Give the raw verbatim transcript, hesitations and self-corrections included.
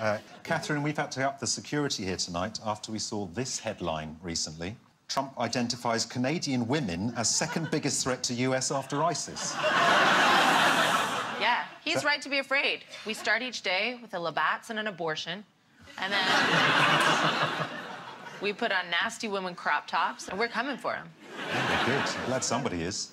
Uh, Katherine, we've had to up the security here tonight after we saw this headline recently. Trump identifies Canadian women as second biggest threat to U S after ISIS. Yeah, he's so right to be afraid. We start each day with a Labatt's and an abortion, and then we put on nasty women crop tops, and we're coming for him. Yeah, good. Glad somebody is.